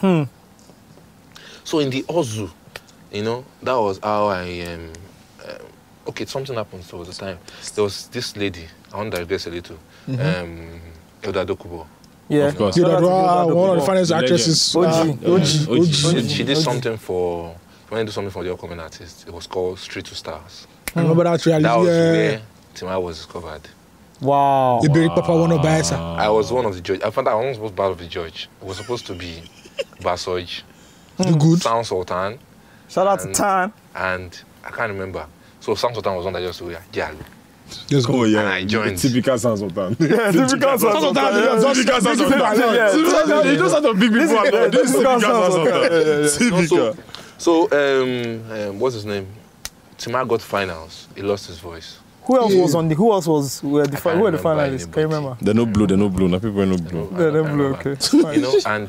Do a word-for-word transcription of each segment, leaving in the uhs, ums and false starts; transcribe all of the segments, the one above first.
Hmm. So in the Ozu, you know, that was how I, um, um, okay, something happened, so at the time. There was this lady, I want to digress a little, mm -hmm. um, Elda Dokubo. Yeah, of course. Elda Dokubo, one of the finest actresses. Oji. Oji. Oji. She did something for, she wanted to do something for the upcoming artist. It was called Straight to Stars. I remember that really. That was where Timaya was discovered. Wow. The very Papa one of Baisa. I was one of the judge. I found out I was supposed part of the judge. It was supposed to be Basoj, mm. good. Sound Sultan. Shout out and, to Tan. And I can't remember. So Sound Sultan was on that just yeah, yeah. Just go, yeah. And I joined. Typical Sound Sultan. Yeah, typical Sound Sultan. Typical Sound Sultan. You just have to big people up there. This is typical Sound Sultan. Typical. So, um, what's his name? Timaya got finals. He lost his voice. Who else yeah. was on the? Who else was? Were the, who were the finalists? Can you remember? They're no blue. They're no blue. No people are no blue. They're no blue. Okay. You know, and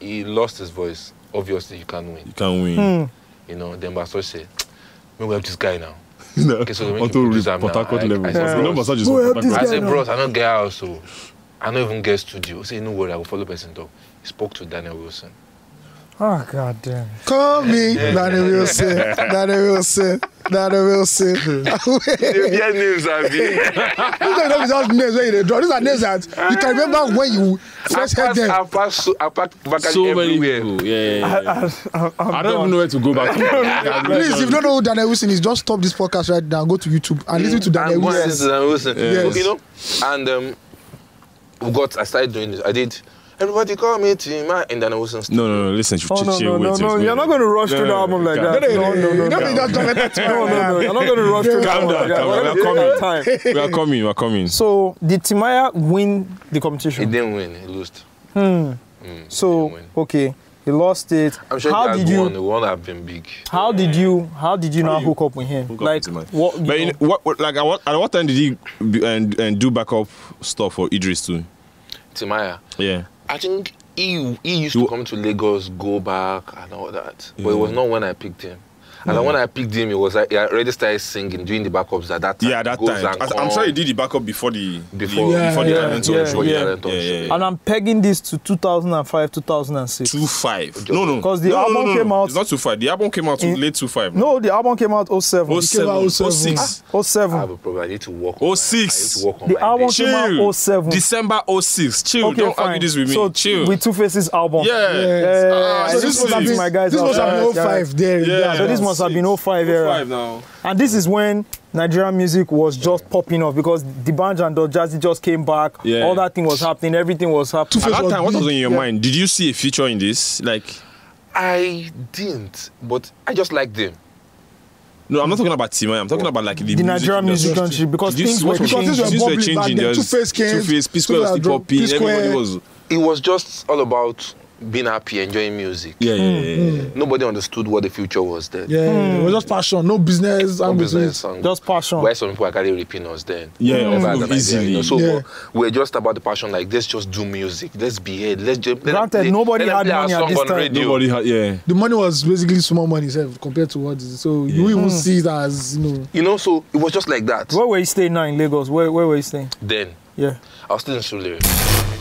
he lost his voice. Obviously, you can't win. You can't win. Hmm. You know, then Basoj said, "We have this guy now." No. Okay, so we do that now. I, level. I, I said, yeah. Bros, I, said bro, I don't get out, so I don't even get studio. I said, "No worry, I will follow person talk." He spoke to Daniel Wilson. Oh, God damn it. Call me, Daniel Wilson, Daniel Wilson, Daniel Wilson. Their names are big. These are just names when you draw. These are names that you can remember when you first heard them. I passed so, pass so many people. Yeah, yeah, yeah. I, I, I don't gone. even know where to go back to. Please, if you don't know who Daniel Wilson is, just stop this podcast right now, go to YouTube and listen to Daniel Wilson. Daniel Wilson. Yes. You know? And um, we got, I started doing this. I did. Everybody call me Timaya and Daniel Wilson. No, no, no, listen. Oh, no, no, no, no, you're not going to rush through the album like that. No, no, no, no, no, you're not going to rush through the album like that. We're coming. Time. We are coming, we are coming. So, did Timaya win the competition? He didn't win, he lost. Hmm. Mm, so, okay, he lost it. I'm sure how he did you, won, the one that been big. How did you, how did you now hook up with him? Like, what, what, like, at what time did he and do backup stuff for Idris too? Timaya? Yeah. I think he, he used to come to Lagos, go back and all that. But yeah. it was not when I picked him. And yeah. when I picked him, it was like, he already started singing, doing the backups at that time. Yeah, at that Goes time. I, I'm sure he did the backup before the before, yeah, before yeah, the talent yeah, show. Yeah. Yeah, yeah, yeah. And I'm pegging this to two thousand five, two thousand six. two five. No, no. Because the no, album no, no, no. came out. It's not two five. The album came out in, late two five. Man. No, the album came out oh seven. oh seven. oh six. oh seven. I have a problem. I need to work on oh six. My, I need to work on the my album chill. came out oh seven. December oh six. Chill. Okay, Don't fine. argue this with me. So chill. With Two Faces album. Yeah. So this was my guys. This was an oh five there. Yeah. Must have been oh five era, now. And this is when Nigerian music was just yeah. popping off because the banjo and the jazzy just came back. Yeah. All that thing was happening. Everything was happening. At that time, what was in your yeah. mind? Did you see a future in this? Like, I didn't, but I just liked them. No, I'm not talking about Timaya. I'm talking about like the, the music Nigerian music country because things were changing. Two Face came. Two Face, P Square was still popping. Everybody was. It was just all about being happy, enjoying music. Yeah, yeah, yeah, yeah. Mm. Nobody understood what the future was then. Yeah, mm. it was just passion, no business. No business. business. Just passion. Where some people are carrying reaping us then. Yeah, mm. easily. You know? So yeah. we're just about the passion, like, let's just do music, let's behave, let's just... Granted, let, nobody let had money at this time. Nobody had, yeah. The money was basically small money compared to what... So yeah. you even mm. see it as, you know... You know, so it was just like that. Where were you staying now in Lagos? Where, where were you staying? Then. Yeah. I was still in Surulere.